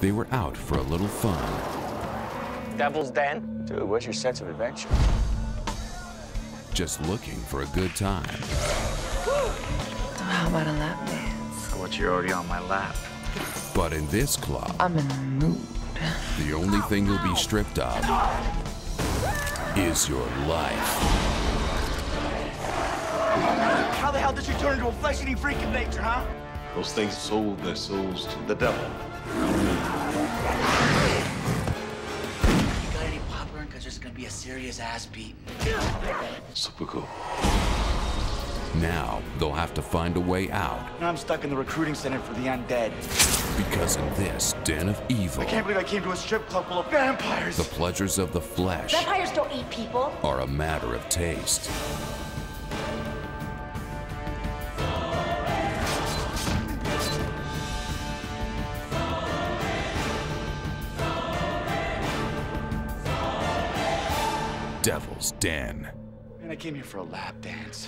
They were out for a little fun. Devil's Den? Dude, where's your sense of adventure? Just looking for a good time. How about a lap dance? Scorch, you're already on my lap. But in this club, I'm in the mood. The only thing you'll be stripped of is your life. How the hell did you turn into a flesh-eating freak of nature, huh? Those things sold their souls to the devil. You got any pop burn? Because there's going to be a serious ass beating. Super cool. Now, they'll have to find a way out. Now I'm stuck in the recruiting center for the undead. Because in this den of evil... I can't believe I came to a strip club full of vampires! The pleasures of the flesh... Vampires don't eat people! ...are a matter of taste. Devil's Den. Man, I came here for a lap dance.